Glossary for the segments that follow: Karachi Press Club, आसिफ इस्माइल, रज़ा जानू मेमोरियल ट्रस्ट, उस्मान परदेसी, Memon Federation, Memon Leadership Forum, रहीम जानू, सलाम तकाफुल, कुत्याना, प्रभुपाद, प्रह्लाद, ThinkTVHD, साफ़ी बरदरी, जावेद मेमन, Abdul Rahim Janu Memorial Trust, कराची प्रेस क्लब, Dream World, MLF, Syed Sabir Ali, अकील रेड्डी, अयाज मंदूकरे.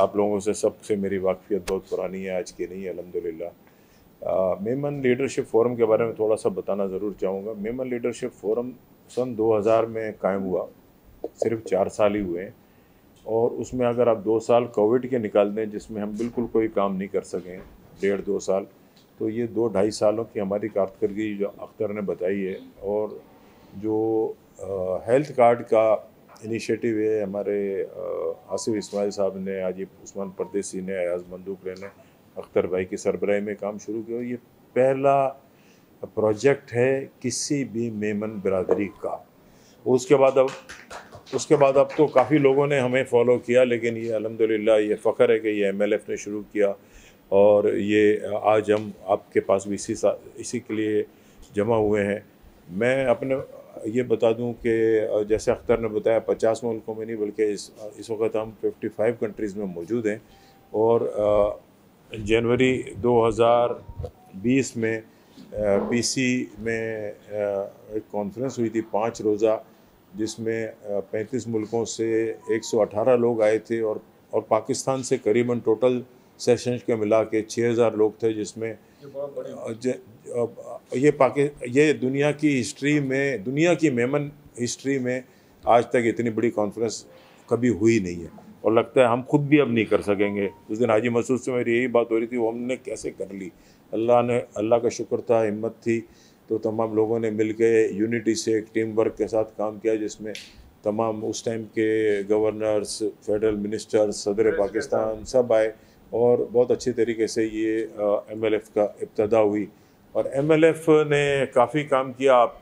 आप लोगों से सबसे मेरी वाकफियत बहुत पुरानी है, आज की नहीं है अल्हम्दुलिल्लाह। मेमन लीडरशिप फोरम के बारे में थोड़ा सा बताना ज़रूर चाहूँगा। मेमन लीडरशिप फोरम सन 2000 में कायम हुआ, सिर्फ 4 साल ही हुए हैं। और उसमें अगर आप 2 साल कोविड के निकाल दें जिसमें हम बिल्कुल कोई काम नहीं कर सकें, 1.5-2 साल, तो ये 2-2.5 सालों की हमारी कारकर्दगी जो अख्तर ने बताई है। और जो हेल्थ कार्ड का इनिशिएटिव है, हमारे आसिफ इस्माइल साहब ने, आजिब उस्मान परदेसी ने, अयाज मंदूकरे ने, अख्तर भाई की सरबराही में काम शुरू किया। ये पहला प्रोजेक्ट है किसी भी मेमन बिरादरी का। उसके बाद अब तो काफ़ी लोगों ने हमें फॉलो किया, लेकिन ये अल्हम्दुलिल्लाह ये फ़ख्र है कि ये MLF ने शुरू किया और ये आज हम आपके पास भी इसी के लिए जमा हुए हैं। मैं अपने ये बता दूं कि जैसे अख्तर ने बताया 50 मुल्कों में नहीं बल्कि इस वक्त हम 55 कंट्रीज़ में मौजूद हैं। और जनवरी 2020 में PC में एक कॉन्फ्रेंस हुई थी 5 रोज़ा, जिसमें 35 मुल्कों से 118 लोग आए थे और पाकिस्तान से करीबन टोटल सेशंस के मिला के 6000 लोग थे, जिसमें ये दुनिया की हिस्ट्री में, दुनिया की मेमन हिस्ट्री में आज तक इतनी बड़ी कॉन्फ्रेंस कभी हुई नहीं है। और लगता है हम खुद भी अब नहीं कर सकेंगे। उस दिन हाजी मसूद से मेरी यही बात हो रही थी, वो हमने कैसे कर ली। अल्लाह का शुक्र था, हिम्मत थी, तो तमाम लोगों ने मिल के यूनिटी से एक टीम वर्क के साथ काम किया, जिसमें तमाम उस टाइम के गवर्नर्स, फेडरल मिनिस्टर्स, सदर पाकिस्तान सब आए और बहुत अच्छे तरीके से ये MLF का इब्तदा हुई। और MLF ने काफ़ी काम किया। आप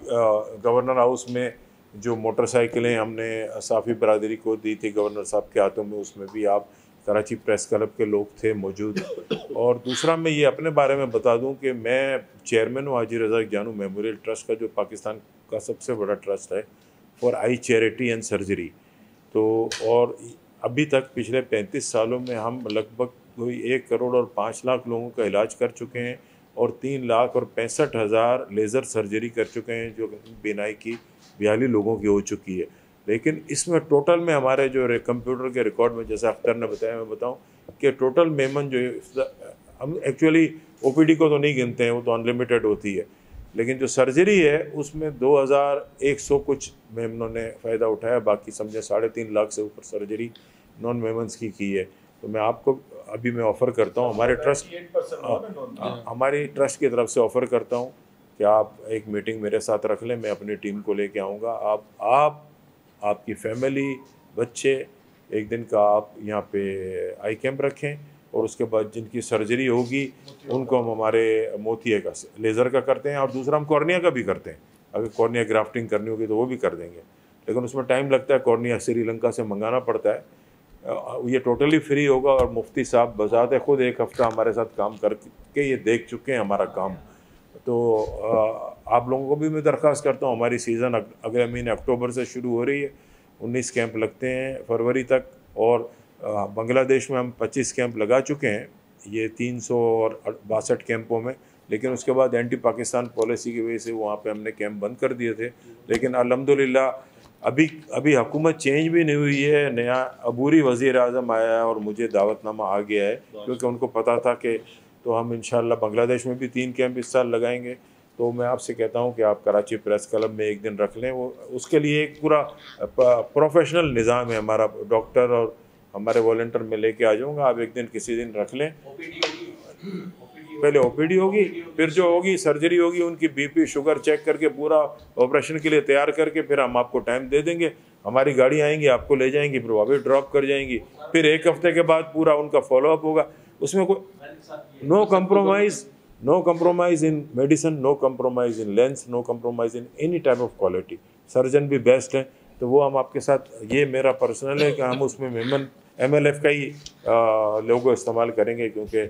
गवर्नर हाउस में जो मोटरसाइकिलें हमने साफ़ी बरदरी को दी थी गवर्नर साहब के हाथों में, उसमें भी आप कराची प्रेस क्लब के लोग थे मौजूद। और दूसरा मैं ये अपने बारे में बता दूं कि मैं चेयरमैन हूँ हाजी रज़ा जानू मेमोरियल ट्रस्ट का, जो पाकिस्तान का सबसे बड़ा ट्रस्ट है for eye charity and surgery. तो और अभी तक पिछले 35 सालों में हम लगभग कोई 1 करोड़ और 5 लाख लोगों का इलाज कर चुके हैं और 3,65,000 लेज़र सर्जरी कर चुके हैं, जो बिनाई की 42 लोगों की हो चुकी है। लेकिन इसमें टोटल में हमारे जो कंप्यूटर के रिकॉर्ड में, जैसा अख्तर ने बताया, मैं बताऊं कि टोटल मेमन जो हम एक्चुअली OPD को तो नहीं गिनते हैं, वो तो अनलिमिटेड होती है, लेकिन जो सर्जरी है उसमें 2100 कुछ मेमनों ने फ़ायदा उठाया। बाकी समझे 3.5 लाख से ऊपर सर्जरी नॉन मेमन्स की है। तो मैं आपको अभी मैं ऑफ़र करता हूँ, हमारे ट्रस्ट की तरफ से ऑफ़र करता हूँ कि आप एक मीटिंग मेरे साथ रख लें, मैं अपनी टीम को लेके आऊँगा। आपकी फैमिली, बच्चे, एक दिन का आप यहाँ पे आई कैंप रखें और उसके बाद जिनकी सर्जरी होगी उनको हम हमारे मोतिया का लेज़र का करते हैं और दूसरा हम कॉर्निया का भी करते हैं। अगर कॉर्निया ग्राफ्टिंग करनी होगी तो वो भी कर देंगे, लेकिन उसमें टाइम लगता है। कॉर्निया श्रीलंका से मंगाना पड़ता है। ये टोटली फ्री होगा और मुफ्ती साहब बजात है ख़ुद 1 हफ़्ता हमारे साथ काम करके ये देख चुके हैं हमारा काम। तो आप लोगों को भी मैं दरख्वास्त करता हूँ, हमारी सीज़न अगले महीने अक्टूबर से शुरू हो रही है, 19 कैंप लगते हैं फरवरी तक। और बांग्लादेश में हम 25 कैंप लगा चुके हैं, ये 362 कैंपों में, लेकिन उसके बाद एंटी पाकिस्तान पॉलिसी की वजह से वहाँ पे हमने कैंप बंद कर दिए थे। लेकिन अल्हम्दुलिल्लाह अभी हुकूमत चेंज भी नहीं हुई है, नया अबूरी वज़ीर आज़म आया है और मुझे दावतनामा आ गया है, क्योंकि उनको पता था कि तो हम इंशाल्लाह बांग्लादेश में भी 3 कैंप इस साल लगाएंगे। तो मैं आपसे कहता हूं कि आप कराची प्रेस क्लब में एक दिन रख लें। वो उसके लिए एक पूरा प्रोफेशनल निज़ाम है हमारा, डॉक्टर और हमारे वॉलंटियर में लेके आ जाऊंगा। आप एक दिन किसी दिन रख लें। पहले OPD होगी, फिर जो होगी सर्जरी होगी, उनकी BP शुगर चेक करके पूरा ऑपरेशन के लिए तैयार करके फिर हम आपको टाइम दे देंगे। हमारी गाड़ी आएंगी, आपको ले जाएंगी, फिर वापस ड्रॉप कर जाएंगी, फिर 1 हफ्ते के बाद पूरा उनका फॉलोअप होगा। उसमें कोई no compromise in medicine, no compromise in lens, no compromise in any type of quality. Surgeon भी बेस्ट हैं, तो वो हम आपके साथ, ये मेरा पर्सनल है कि हम उसमें मेमन MLF का ही लोगो इस्तेमाल करेंगे, क्योंकि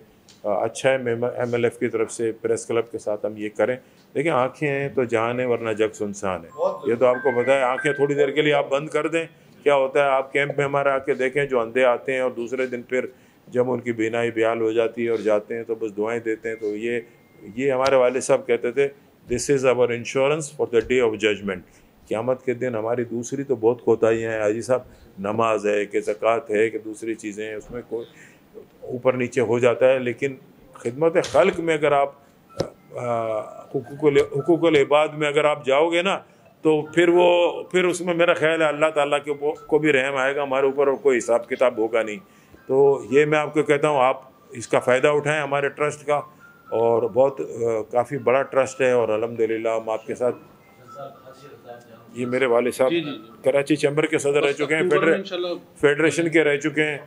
अच्छा है मेमन MLF की तरफ से प्रेस क्लब के साथ हम ये करें। लेकिन आँखें हैं तो जान है, वरना जग सुनसान है, ये तो आपको पता है। आँखें थोड़ी देर के लिए आप बंद कर दें, क्या होता है। आप कैंप में हमारे आके देखें, जो अंधे आते हैं और दूसरे दिन फिर जब उनकी बीनाई बहाल हो जाती है और जाते हैं तो बस दुआएं देते हैं। तो ये हमारे वाले साहब कहते थे, this is our insurance for the day of judgement. क़यामत के दिन हमारी दूसरी तो बहुत कोताहियाँ हैं हाजी साहब, नमाज है कि ज़कात है कि दूसरी चीज़ें हैं, उसमें कोई ऊपर नीचे हो जाता है। लेकिन खिदमत खल्क में अगर आप हुकूकुल इबाद में अगर आप जाओगे ना तो फिर उसमें मेरा ख्याल है अल्लाह ताला के को भी रहम आएगा हमारे ऊपर और कोई हिसाब किताब होगा नहीं। तो ये मैं आपको कहता हूँ आप इसका फ़ायदा उठाएं हमारे ट्रस्ट का, और बहुत काफ़ी बड़ा ट्रस्ट है और अल्हम्दुलिल्लाह हम आपके साथ। ये मेरे वाले साहब कराची चैम्बर के सदर रह चुके हैं, फेडरेशन के रह चुके हैं,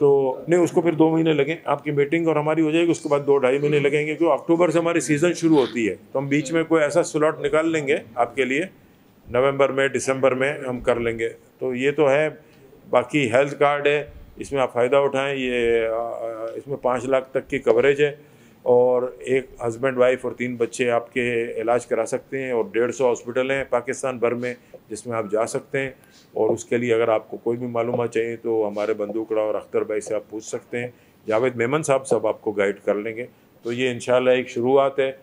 तो नहीं उसको फिर 2 महीने लगे आपकी मीटिंग और हमारी हो जाएगी, उसके बाद 2-2.5 महीने लगेंगे क्योंकि अक्टूबर से हमारी सीज़न शुरू होती है। तो हम बीच में कोई ऐसा स्लॉट निकाल लेंगे आपके लिए, नवंबर में दिसंबर में हम कर लेंगे। तो ये तो है, बाकी हेल्थ कार्ड है, इसमें आप फ़ायदा उठाएं। इसमें 5 लाख तक की कवरेज है और एक हस्बैंड वाइफ और 3 बच्चे आपके इलाज करा सकते हैं और 150 हॉस्पिटल हैं पाकिस्तान भर में जिसमें आप जा सकते हैं। और उसके लिए अगर आपको कोई भी मालूमात चाहिए तो हमारे बंदूकड़ा और अख्तर भाई से आप पूछ सकते हैं, जावेद मेमन साहब सब आपको गाइड कर लेंगे। तो ये इंशाल्लाह एक शुरुआत है।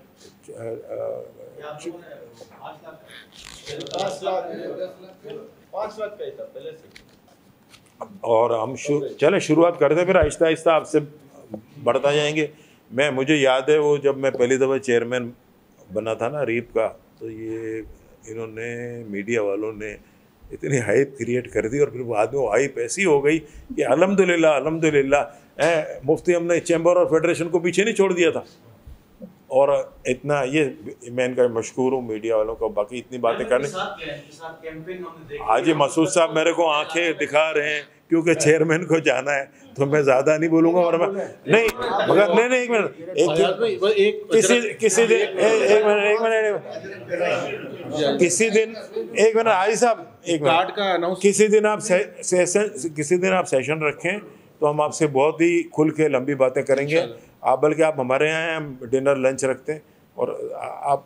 और हम चले शुरुआत करते हैं, फिर आहिस्ता आहिस्ता आपसे बढ़ता जाएंगे। मुझे याद है वो जब मैं पहली दफ़ा चेयरमैन बना था ना रीप का, तो ये इन्होंने मीडिया वालों ने इतनी हाइप क्रिएट कर दी और फिर बाद में वो हाइप ऐसी हो गई कि अल्हम्दुलिल्लाह अल्हम्दुलिल्लाह मुफ्ती हमने चैम्बर और फेडरेशन को पीछे नहीं छोड़ दिया था। और इतना ये मैं इनका मशहूर हूँ मीडिया वालों को, बाकी इतनी बातें करने। आज ये मसूद साहब मेरे को आंखें दिखा रहे हैं क्योंकि चेयरमैन को जाना है तो मैं ज़्यादा नहीं बोलूँगा। और मैं नहीं मगर नहीं नहीं एक मिनट किसी दिन हाजी साहब किसी दिन आप सेशन रखें तो हम आपसे बहुत ही खुल के लंबी बातें करेंगे। आप बल्कि आप हमारे यहाँ हैं, हम डिनर लंच रखते हैं और आप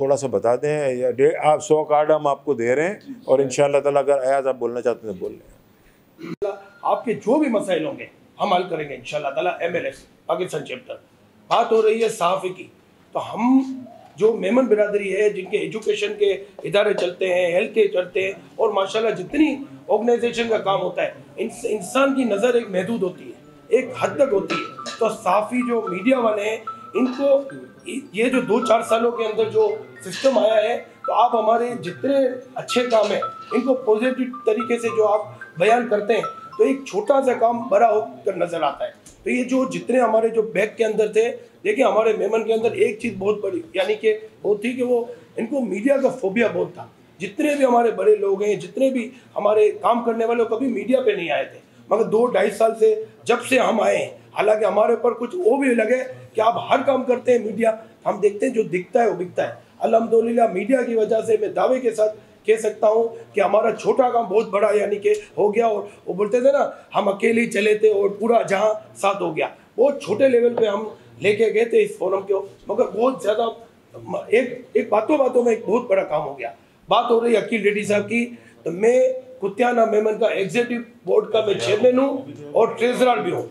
थोड़ा सा बता दें या आप 100 कार्ड हम आपको दे रहे हैं और इंशाल्लाह ताला अगर अयाज आप बोलना चाहते हैं बोल लें। आपके जो भी मसाइल होंगे हम हल करेंगे इंशाल्लाह ताला। MLS पाकिस्तान चैप्टर बात हो रही है सहाफ़े की, तो हम जो मेमन बिरादरी है जिनके एजुकेशन के इदारे चलते हैं, हेल्थ के चलते हैं और माशाल्लाह जितनी ऑर्गेनाइजेशन का काम होता है, इंसान की नज़र एक महदूद होती है, एक हद तक होती है। तो सहाफ़ी जो मीडिया वाले हैं इनको ये जो 2-4 सालों के अंदर जो सिस्टम आया है, तो आप हमारे जितने अच्छे काम हैं इनको पॉजिटिव तरीके से जो आप बयान करते हैं तो एक छोटा सा काम बड़ा होकर नज़र आता है। तो ये जो जितने हमारे जो बैक के अंदर थे, देखिए हमारे मेमन के अंदर एक चीज़ बहुत बड़ी यानी कि वो थी कि वो इनको मीडिया का फोबिया बहुत था। जितने भी हमारे बड़े लोग हैं, जितने भी हमारे काम करने वाले, कभी मीडिया पे नहीं आए थे, मगर 2-2.5 साल से जब से हम आए हैं, हालांकि हमारे ऊपर कुछ वो भी लगे कि आप हर काम करते हैं मीडिया, हम देखते हैं जो दिखता है वो बिकता है। अल्हम्दुलिल्लाह मीडिया की वजह से मैं दावे के साथ कह सकता हूँ कि हमारा छोटा काम बहुत बड़ा यानी कि हो गया। और वो बोलते थे ना हम अकेले ही चले थे और पूरा जहाँ साथ हो गया, बहुत छोटे लेवल पे हम लेके गए थे इस फोरम को, मगर बहुत ज़्यादा एक बातों में एक बहुत बड़ा काम हो गया। बात हो रही अकील रेड्डी साहब की, तो मैं कुत्याना मेमन का एग्जीक्यूटिव बोर्ड का मैं चेयरमैन हूँ और ट्रेजरर भी हूँ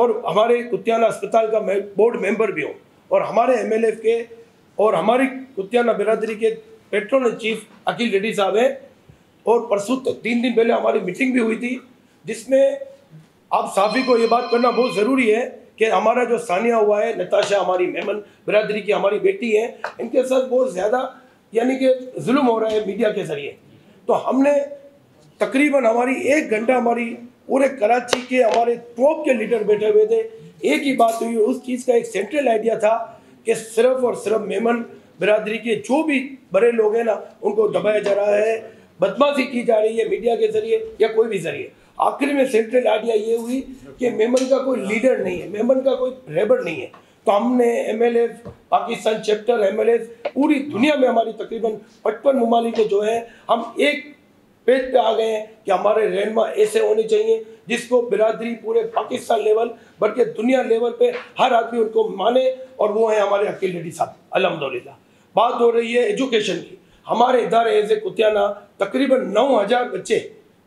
और हमारे कुत्याना अस्पताल का मैं बोर्ड मेम्बर भी हूँ और हमारे MLF के और हमारी कुत्याना बिरादरी के पेट्रोल चीफ अकील रेड्डी साहब हैं। और परसों 3 दिन पहले हमारी मीटिंग भी हुई थी जिसमें आप साफ़ी को ये बात करना बहुत ज़रूरी है कि हमारा जो सानिया हुआ है, नताशा हमारी मेमन बिरादरी की हमारी बेटी है, इनके साथ बहुत ज़्यादा यानी कि जुल्म हो रहा है मीडिया के ज़रिए। तो हमने तकरीबन हमारी 1 घंटा हमारी पूरे कराची के हमारे टॉप के लीडर बैठे हुए थे, एक ही बात हुई। उस चीज़ का एक सेंट्रल आइडिया था कि सिर्फ और सिर्फ मेमन बिरादरी के जो भी बड़े लोग हैं ना उनको दबाया जा रहा है, बदमाशी की जा रही है मीडिया के जरिए या कोई भी जरिए। आखिर में सेंट्रल आइडिया ये हुई कि मेमन का कोई लीडर नहीं है, मेमन का कोई रहबर नहीं है। तो हमने MLF पाकिस्तान चैप्टर MLS पूरी दुनिया में हमारी तकरीबन 55 ममालिक जो है, हम एक पेज पे आ गए हैं कि हमारे रहनमा ऐसे होने चाहिए जिसको बिरादरी पूरे पाकिस्तान लेवल बल्कि दुनिया लेवल पे हर आदमी उनको माने, और वो है हमारे अकील रेड्डी साहब अल्हम्दुलिल्लाह। बात हो रही है एजुकेशन की, हमारे इदारे एज ए कुत्याना तकरीबन 9000 बच्चे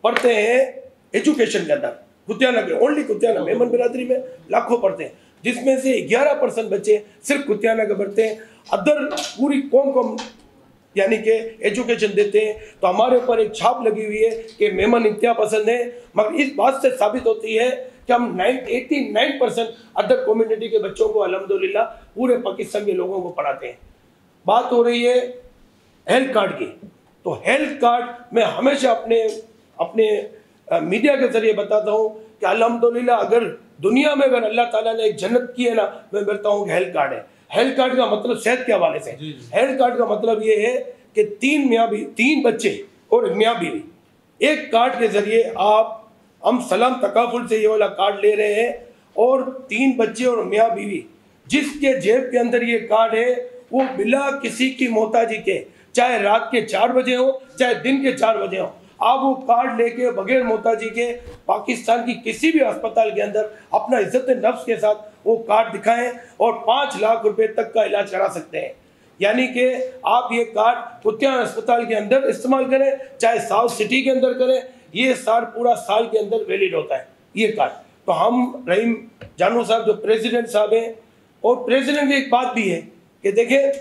पढ़ते हैं एजुकेशन के अंदर कुत्याना के, ओनली कुत्याना मेमन बिरादरी में लाखों पढ़ते हैं, जिसमें से 11% बच्चे सिर्फ कुत्याना के पढ़ते हैं। अदर पूरी कौम को यानी कि एजुकेशन देते हैं, तो हमारे ऊपर एक छाप लगी हुई है कि मेमन इंतहा पसंद है। मगर इस बात से साबित होती है कि हम 89% अदर कम्युनिटी के बच्चों को अलहमदुलिल्लाह पूरे पाकिस्तान के लोगों को पढ़ाते हैं। बात हो रही है हेल्थ कार्ड की, तो हेल्थ कार्ड में हमेशा अपने मीडिया के जरिए बताता हूँ कि अलहमदुलिल्लाह अगर दुनिया में अगर अल्लाह ताला ने एक जन्नत की है ना, मैं बताता हूँ कि हेल्थ कार्ड है। हेल्थ कार्ड का मतलब सेहत के हवाले से, हेल्थ कार्ड का मतलब ये है कि तीन बच्चे और मियाँ बीवी एक कार्ड के जरिए हम सलाम तकाफुल से ये वाला कार्ड ले रहे हैं, और तीन बच्चे और मियाँ बीवी जिसके जेब के अंदर ये कार्ड है वो बिना किसी की मोहताजी के, चाहे रात के 4 बजे हो चाहे दिन के 4 बजे हो, आप वो कार्ड लेके बगैर मोहताजी के पाकिस्तान की किसी भी अस्पताल के अंदर अपना इज्जत नफ्स के साथ वो कार्ड दिखाएं और 5 लाख रुपए तक का इलाज करा सकते हैं। यानी कि आप ये कार्ड कुतिया अस्पताल के अंदर इस्तेमाल करें चाहे साउथ सिटी के अंदर करें, ये साल पूरा साल के अंदर वैलिड होता है ये कार्ड। तो हम रहीम जानू साहब जो प्रेसिडेंट साहब हैं, और प्रेसिडेंट की एक बात भी है कि देखिए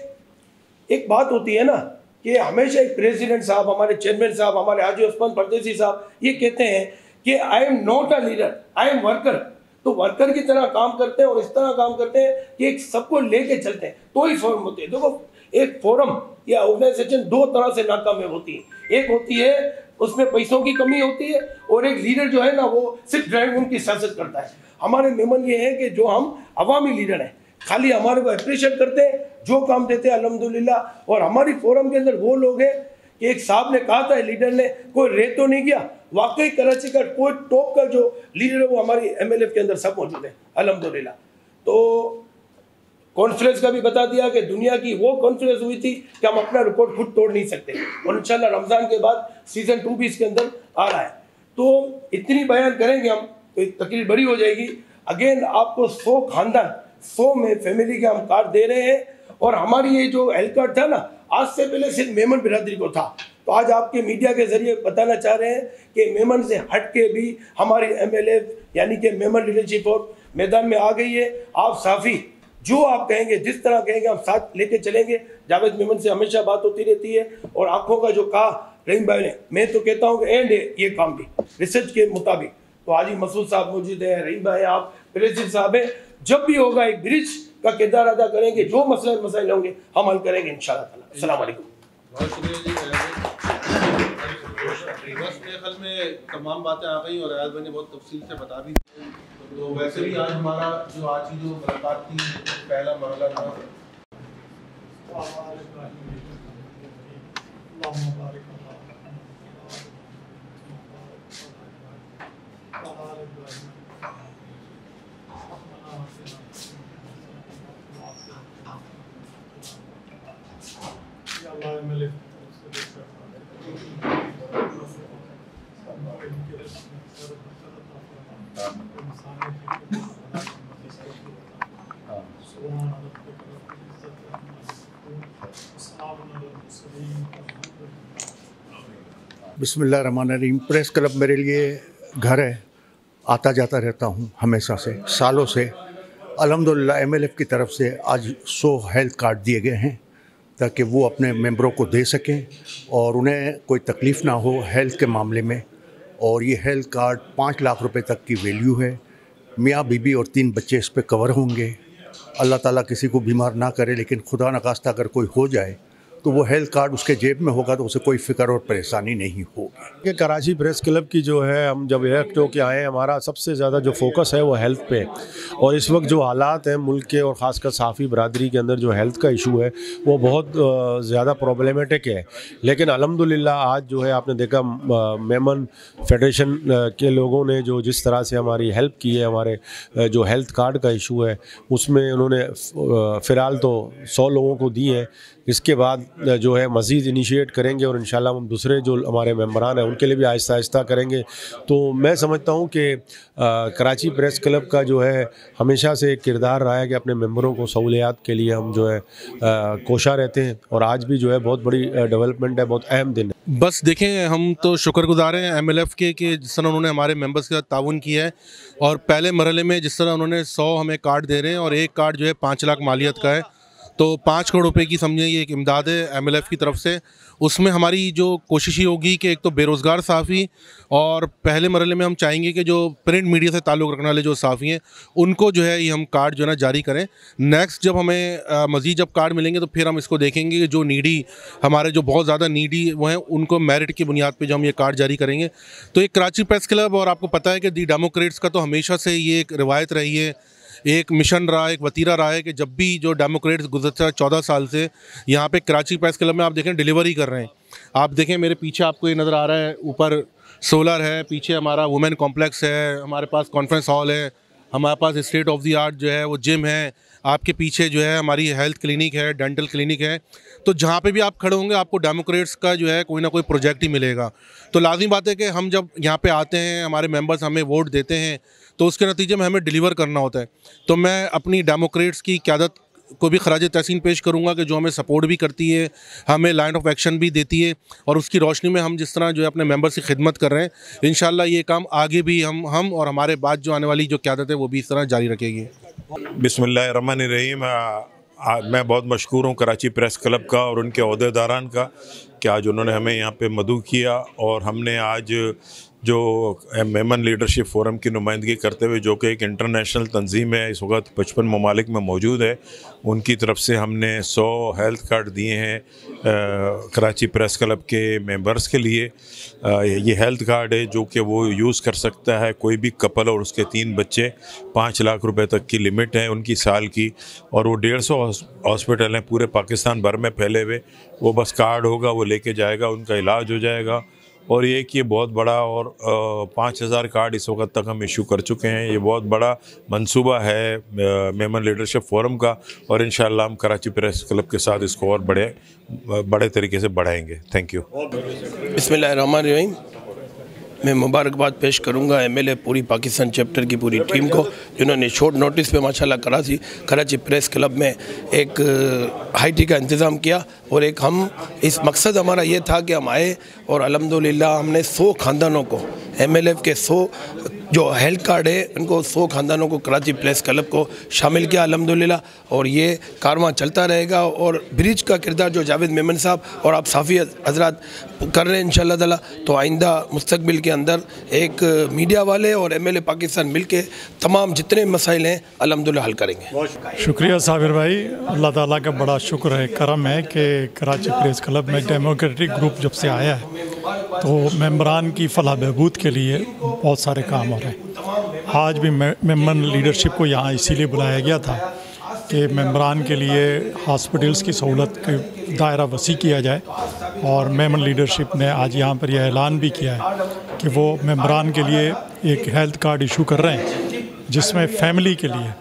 एक बात होती है ना कि हमेशा एक प्रेसिडेंट साहब, हमारे चेयरमैन साहब, हमारे हाजी उस्मान परदेसी साहब ये कहते हैं कि I am not a leader, I am worker. तो वर्कर की तरह काम करते हैं और इस तरह काम करते हैं कि एक सबको लेके चलते हैं, तो ही फॉर्म होते हैं। देखो एक फोरम या ऑर्गेनाइजेशन 2 तरह से नाकामयाब होती है, एक होती है उसमें पैसों की कमी होती है और एक लीडर जो है ना वो सिर्फ ड्राइव उनकी सियासत करता है। हमारे मेमन ये है कि जो हम अवामी लीडर हैं, खाली हमारे को अप्रिशिएट करते हैं, जो काम देते हैं अल्हम्दुलिल्लाह। और हमारी फोरम के अंदर वो लोग हैं कि एक साहब ने कहा था लीडर ने, कोई रेत तो नहीं किया, वाकई कराची का कोई टॉप का जो लीडर है वो हमारी MLF के अंदर सब मौजूद है अल्हम्दुलिल्लाह। तो कॉन्फ्रेंस का भी बता दिया कि दुनिया की वो कॉन्फ्रेंस हुई थी कि हम अपना रिकॉर्ड खुद तोड़ नहीं सकते, और इंशाल्लाह रमज़ान के बाद सीजन 2 भी इसके अंदर आ रहा है। तो इतनी बयान करेंगे हम तो एक तकरीर बड़ी हो जाएगी। अगेन आपको 100 खानदान 100 में फैमिली के हम कार्ड दे रहे हैं, और हमारी ये जो हेल्थ कार्ड था ना आज से पहले सिर्फ मेमन बिरादरी को था, तो आज आपके मीडिया के जरिए बताना चाह रहे हैं कि मेमन से हट के भी हमारी MLF यानी कि मेमन लीडरशिप फोरम मैदान में आ गई है। आप साफ़ी जो आप कहेंगे जिस तरह कहेंगे हम साथ लेके चलेंगे। जावेद मेमन से हमेशा बात होती रहती है, और आंखों का जो कहा रहीम भाई ने, मैं तो कहता हूँ कि एंड है ये काम भी रिसर्च के मुताबिक। तो हाजी मसूद साहब मौजूद हैं, रहीम भाई आप प्रेसिडेंट साहब हैं, जब भी होगा एक ब्रिज का किरदार अदा करेंगे, जो मसले मसाइल होंगे हम हल करेंगे इंशाल्लाह। अस्सलाम वालेकुम। बहुत शुक्रिया जी। कल में तमाम बातें आ गई और आज मैंने बहुत तफसील से बता दी, तो वैसे भी आज हमारा जो आज की जो मुलाकात थी पहला मरहला था बिस्मिल्लाह रहमान रहीम। प्रेस क्लब मेरे लिए घर है, आता जाता रहता हूँ हमेशा से, सालों से। अल्हम्दुलिल्लाह MLF की तरफ से आज 100 हेल्थ कार्ड दिए गए हैं ताकि वो अपने मेंबरों को दे सकें और उन्हें कोई तकलीफ़ ना हो हेल्थ के मामले में। और ये हेल्थ कार्ड 5 लाख रुपए तक की वैल्यू है। मियाँ बीबी और 3 बच्चे इस पर कवर होंगे। अल्लाह ताला किसी को बीमार ना करे, लेकिन खुदा न खास्ता अगर कोई हो जाए तो वो हेल्थ कार्ड उसके जेब में होगा तो उसे कोई फ़िक्र और परेशानी नहीं होगी। कराची प्रेस क्लब की जो है, हम जब एक्ट होके आए, हमारा सबसे ज़्यादा जो फोकस है वो हेल्थ पे, और इस वक्त जो हालात हैं मुल्क के और ख़ासकर साफ़ी बरदरी के अंदर जो हेल्थ का इशू है वो बहुत ज़्यादा प्रॉब्लमेटिक है। लेकिन अल्हम्दुलिल्लाह आज जो है आपने देखा मेमन फेडरेशन के लोगों ने जो जिस तरह से हमारी हेल्प की है, हमारे जो हेल्थ कार्ड का इशू है उसमें उन्होंने फ़िलहाल तो 100 लोगों को दी है। इसके बाद जो है मज़ीद इनिशिएट करेंगे और इंशाल्लाह हम दूसरे जो हमारे मेम्बरान हैं उनके लिए भी आहिस्ता आहिस्ता करेंगे। तो मैं समझता हूँ कि कराची प्रेस क्लब का जो है हमेशा से एक किरदार रहा है कि अपने मेम्बरों को सहूलियात के लिए हम जो है कोशा रहते हैं, और आज भी जो है बहुत बड़ी डेवलपमेंट है, बहुत अहम दिन है। बस देखें, हम तो शुक्रगुज़ार हैं MLF के कि जिस तरह उन्होंने हमारे मेम्बर्स के साथ ताउन किया है, और पहले मरहले में जिस तरह उन्होंने 100 हमें कार्ड दे रहे हैं और एक कार्ड जो है 5 लाख मालियत का है, तो 5 करोड़ रुपए की समझिए ये एक इमदाद है MLF की तरफ से। उसमें हमारी जो कोशिश ही होगी कि एक तो बेरोज़गार साफ़ी, और पहले मरहले में हम चाहेंगे कि जो प्रिंट मीडिया से ताल्लुक़ रखने वाले जो साफ़ी हैं उनको जो है ये हम कार्ड जो है ना जारी करें। नेक्स्ट जब हमें मज़ीद जब कार्ड मिलेंगे तो फिर हम इसको देखेंगे कि जो नीडी हमारे जो बहुत ज़्यादा नीडी वो हैं उनको मेरिट की बुनियाद पर जो हम ये कार्ड जारी करेंगे। तो ये कराची प्रेस क्लब और आपको पता है कि दी डेमोक्रेट्स का तो हमेशा से ये एक रिवायत रही है, एक मिशन रहा, एक वतीरा रहा है कि जब भी जो डेमोक्रेट्स गुज़श्ता 14 साल से यहाँ पे कराची प्रेस क्लब में आप देखें डिलीवरी कर रहे हैं। आप देखें मेरे पीछे आपको ये नज़र आ रहा है, ऊपर सोलर है, पीछे हमारा वुमेन कॉम्प्लेक्स है, हमारे पास कॉन्फ्रेंस हॉल है, हमारे पास स्टेट ऑफ द आर्ट जो है वो जिम है, आपके पीछे जो है हमारी हेल्थ क्लिनिक है, डेंटल क्लिनिक है। तो जहाँ पे भी आप खड़े होंगे आपको डेमोक्रेट्स का जो है कोई ना कोई प्रोजेक्ट ही मिलेगा। तो लाजिम बात है कि हम जब यहाँ पे आते हैं, हमारे मेंबर्स हमें वोट देते हैं तो उसके नतीजे में हमें डिलीवर करना होता है। तो मैं अपनी डेमोक्रेट्स की क़यादत को भी खराज तहसीन पेश करूंगा कि जो हमें सपोर्ट भी करती है, हमें लाइन ऑफ एक्शन भी देती है, और उसकी रोशनी में हम जिस तरह जो है अपने मेंबर्स की खिदमत कर रहे हैं, इंशाल्लाह ये काम आगे भी हम और हमारे बाद जो आने वाली जो क़यादत है वो भी इस तरह जारी रखेगी। बिस्मिल्लाहिर्रहमानिर्रहीम। मैं बहुत मशकूर हूँ कराची प्रेस क्लब का और उनके अहदेदारान का कि आज उन्होंने हमें यहाँ पर मदऊ किया और हमने आज जो मेमन लीडरशिप फोरम की नुमाइंदगी करते हुए, जो कि एक इंटरनेशनल तंजीम है, इस वक्त 55 ममालिक में मौजूद है, उनकी तरफ से हमने 100 हेल्थ कार्ड दिए हैं कराची प्रेस क्लब के मेंबर्स के लिए। ये हेल्थ कार्ड है जो कि वो यूज़ कर सकता है कोई भी कपल और उसके 3 बच्चे। 5 लाख रुपए तक की लिमिट है उनकी साल की, और वो 150 हॉस्पिटल हैं पूरे पाकिस्तान भर में फैले हुए। वो बस कार्ड होगा, वो लेके जाएगा, उनका इलाज हो जाएगा। और ये कि ये बहुत बड़ा और 5000 कार्ड इस वक्त तक हम इशू कर चुके हैं। ये बहुत बड़ा मंसूबा है मेमन लीडरशिप फोरम का, और इंशाल्लाह हम कराची प्रेस क्लब के साथ इसको और बड़े तरीके से बढ़ाएंगे। Thank you. बिस्मिल्लाहिर्रहमानिर्रहीम। मैं मुबारकबाद पेश करूंगा MLA पूरी पाकिस्तान चैप्टर की पूरी टीम को, जिन्होंने शॉर्ट नोटिस पे माशाल्लाह कराची प्रेस क्लब में एक हाई टी का इंतज़ाम किया। और एक हम इस मकसद हमारा ये था कि हम आए और अल्हम्दुलिल्लाह हमने 100 ख़ानदानों को MLF के 100 जो हेल्थ कार्ड है उनको 100 ख़ानदानों को कराची प्रेस क्लब को शामिल किया अल्हम्दुलिल्लाह। और ये कारवां चलता रहेगा, और ब्रिज का किरदार जो जावेद मेमन साहब और आप साफ़ी हजरात कर रहे हैं इंशाल्लाह ताला, तो आइंदा मुस्तकबिल के अंदर एक मीडिया वाले और MLA पाकिस्तान मिलके तमाम जितने मसाइल हैं अल्हम्दुलिल्लाह हल करेंगे। शुक्रिया साबिर भाई। अल्लाह ताला का बड़ा शुक्र है, करम है कि कराची प्रेस क्लब में डेमोक्रेटिक ग्रुप जब से आया है तो मेम्बरान की फलाह बहबूद के लिए बहुत सारे काम हो रहे हैं। आज भी मेमन लीडरशिप को यहाँ इसीलिए बुलाया गया था कि मेम्बरान के लिए हॉस्पिटल्स की सहूलत का दायरा वसी किया जाए, और मेमन लीडरशिप ने आज यहाँ पर यह ऐलान भी किया है कि वो मेम्बरान के लिए एक हेल्थ कार्ड इशू कर रहे हैं जिसमें फैमिली के लिए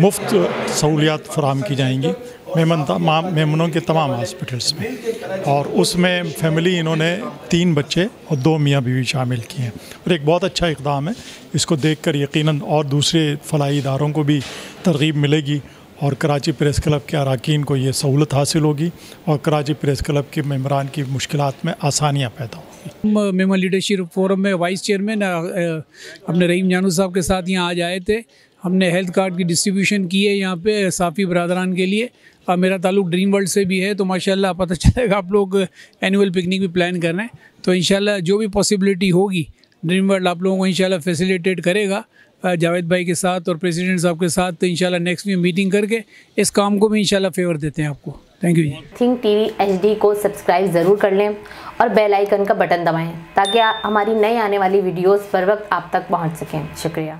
मुफ्त सहूलियात फराहम की जाएंगी मेमनों के तमाम हॉस्पिटल्स में। और उसमें फैमिली इन्होंने 3 बच्चे और 2 मियाँ बीवी शामिल किए हैं, और एक बहुत अच्छा इक़दाम है। इसको देखकर यकीनन और दूसरे फलाही इदारों को भी तरगीब मिलेगी, और कराची प्रेस क्लब के अरकान को ये सहूलत हासिल होगी, और कराची प्रेस क्लब के मेम्बरान की मुश्किलात में आसानियाँ पैदा होंगी। मेमन लीडरशिप फोरम में वाइस चेयरमैन अपने रहीम जानू साहब के साथ यहाँ आज आए थे। हमने हेल्थ कार्ड की डिस्ट्रीब्यूशन की है यहाँ पे साफ़ी बरदरान के लिए, और मेरा ताल्लुक ड्रीम वर्ल्ड से भी है, तो माशाल्लाह पता चलेगा आप लोग एनुअल पिकनिक भी प्लान कर रहे हैं। तो इंशाल्लाह जो भी पॉसिबिलिटी होगी ड्रीम वर्ल्ड आप लोगों को इंशाल्लाह फैसिलिटेट करेगा जावेद भाई के साथ और प्रेसिडेंट साहब के साथ। तो इंशाल्लाह नेक्स्ट में मीटिंग करके इस काम को भी इंशाल्लाह फेवर देते हैं आपको। Thank you. Think TV HD को सब्सक्राइब ज़रूर कर लें और बेल आइकन का बटन दबाएँ ताकि हमारी नई आने वाली वीडियोज़ बर वक्त आप तक पहुँच सकें। शुक्रिया।